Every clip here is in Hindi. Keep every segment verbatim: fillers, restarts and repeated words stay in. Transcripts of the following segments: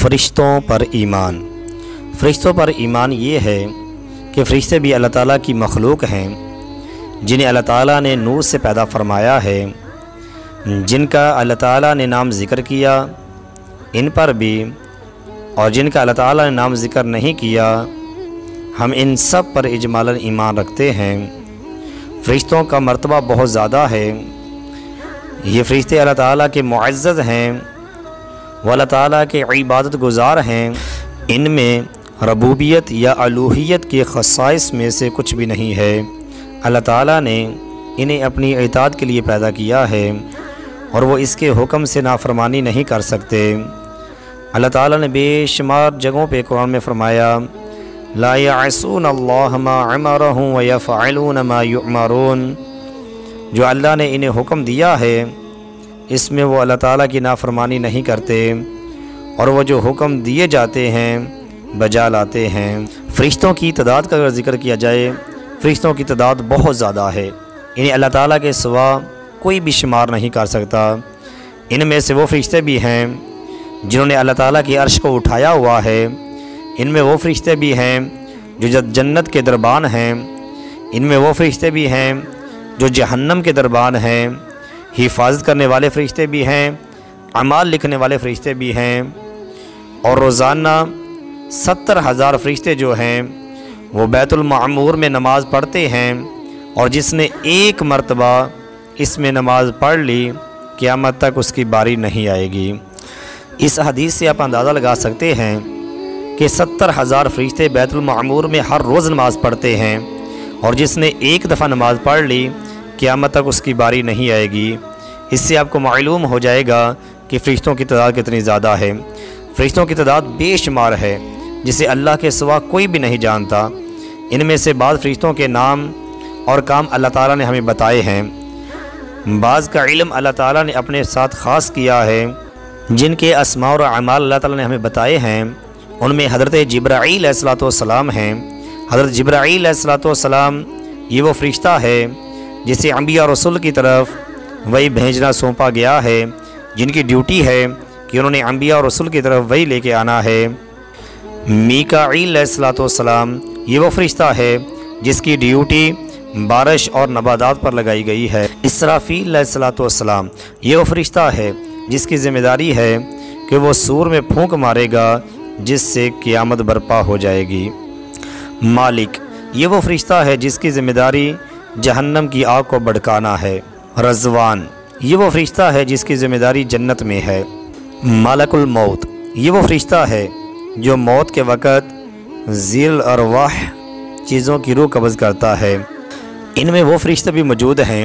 फरिश्तों पर ईमान। फरिश्तों पर ईमान ये है कि फरिश्ते भी अल्लाह ताला की मखलूक हैं, जिन्हें अल्लाह ताला ने नूर से पैदा फरमाया है, जिनका अल्लाह ताला ने नाम ज़िक्र किया इन पर भी, और जिनका अल्लाह ताला ने नाम ज़िक्र नहीं किया। हम इन सब पर इजमालन ईमान रखते हैं। फरिश्तों का मर्तबा बहुत ज़्यादा है। ये फरिश्ते अल्लाह ताला के मुअज़्ज़ज़ हैं, वो अल्लाह ताला के इबादत गुज़ार हैं। इनमें रबूबियत या अलूहियत के खसाइस में से कुछ भी नहीं है। अल्लाह ताला ने इन्हें अपनी इताअत के लिए पैदा किया है और वो इसके हुक्म से नाफरमानी नहीं कर सकते। अल्लाह ताला ने बेशुमार जगहों पे कुरान में फरमाया, ला यासून अल्लाह मा अमरहु व यफ़अलून मा युअमरून। जो अल्लाह ने इन्हें हुक्म दिया है इसमें वो अल्लाह ताला की नाफरमानी नहीं करते और वो जो हुक्म दिए जाते हैं बजा लाते हैं। फरिश्तों की तादाद का अगर जिक्र किया जाए, फरिश्तों की तादाद बहुत ज़्यादा है, इन्हें अल्लाह ताला के सिवा कोई भी शुमार नहीं कर सकता। इनमें से वो फरिश्ते भी हैं जिन्होंने अल्लाह ताला के अर्श को उठाया हुआ है। इनमें वो फरिश्ते भी हैं जो जन्नत के दरबान हैं। इनमें वो फरिश्ते भी हैं जो जहन्नम के दरबान हैं। हिफाजत करने वाले फरिश्ते भी हैं, अमाल लिखने वाले फरिश्ते भी हैं। और रोज़ाना सत्तर हज़ार फरिश्ते जो हैं वो बैतुल मामूर में नमाज़ पढ़ते हैं, और जिसने एक मर्तबा इसमें नमाज पढ़ ली क़यामत तक उसकी बारी नहीं आएगी। इस हदीस से आप अंदाज़ा लगा सकते हैं कि सत्तर हज़ार फरिश्ते बैतुल मामूर में हर रोज़ नमाज़ पढ़ते हैं, और जिसने एक दफ़ा नमाज़ पढ़ ली क़यामत तक उसकी बारी नहीं आएगी। इससे आपको मालूम हो जाएगा कि फरिश्तों की तादाद कितनी ज़्यादा है। फरिश्तों की तादाद बेशुमार है, जिसे अल्लाह के सिवा कोई भी नहीं जानता। इनमें से बाद फरिश्तों के नाम और काम अल्लाह ताला ने हमें बताए हैं। बाज़ का इल्म अल्लाह ताला ने अपने साथ ख़ास किया है। जिनके अस्मा और अमाल अल्लाह ताला ने हमें बताए हैं उनमें हज़रत जिब्राईल अलैहिस्सलाम हैं। हज़रत जिब्राईल अलैहिस्सलाम ये वो फ़रिश्ता है जिसे अंबिया रसूल की तरफ वही भेजना सौंपा गया है, जिनकी ड्यूटी है कि उन्होंने अंबिया और रसूल की तरफ वही लेके आना है। मीकाइल अलैहिस्सलाम ये वो फरिश्ता है जिसकी ड्यूटी बारिश और नबादात पर लगाई गई है। इस्राफील अलैहिस्सलाम ये वो फरिश्ता है जिसकी ज़िम्मेदारी है कि वो सूर में फूंक मारेगा जिससे क़यामत बर्पा हो जाएगी। मालिक ये वो फरिश्ता है जिसकी ज़िम्मेदारी जहन्नम की आग को भड़काना है। रज़वान ये वो फरिश्ता है जिसकी ज़िम्मेदारी जन्नत में है। मालिकुल मौत ये वो फरिश्ता है जो मौत के वक़्त ज़ील अरवाह चीज़ों की रूह कब्ज़ करता है। इनमें वो फरिश्ते भी मौजूद हैं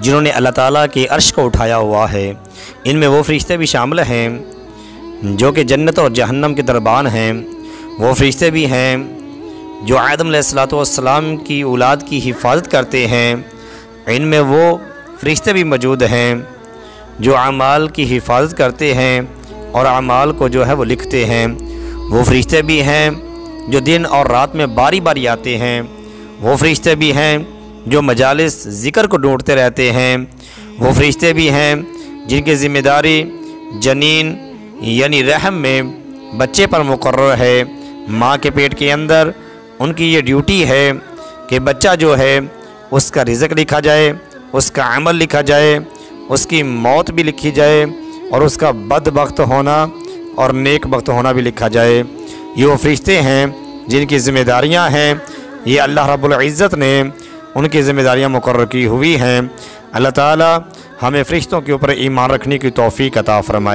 जिन्होंने अल्लाह ताला के अर्श को उठाया हुआ है। इनमें वो फरिश्ते भी शामिल हैं जो कि जन्नत और जहन्नम के दरबान हैं। वो फरिश्ते भी हैं जो आदम अलैहिस्सलाम की औलाद की हिफाजत करते हैं। इनमें वो फरिश्ते भी मौजूद हैं जो अमाल की हिफाजत करते हैं और अमाल को जो है वो लिखते हैं। वो फरिश्ते भी हैं जो दिन और रात में बारी बारी आते हैं। वो फरिश्ते भी हैं जो मजालिस ज़िक्र को ढूंढते रहते हैं। वो फरिश्ते भी हैं जिनकी ज़िम्मेदारी जनीन यानी रहम में बच्चे पर मुकर्रर है। माँ के पेट के अंदर उनकी ये ड्यूटी है कि बच्चा जो है उसका रिज़्क लिखा जाए, उसका अमल लिखा जाए, उसकी मौत भी लिखी जाए, और उसका बदबख्त होना और नेक बख्त होना भी लिखा जाए। ये वो फरिश्ते हैं जिनकी ज़िम्मेदारियां हैं। ये अल्लाह रब्बुल इज़्ज़त ने उनकी ज़िम्मेदारियां मुकर्रर की हुई हैं। अल्लाह ताला हमें फ़रिश्तों के ऊपर ईमान रखने की तौफ़ीक़ अता फ़रमाए।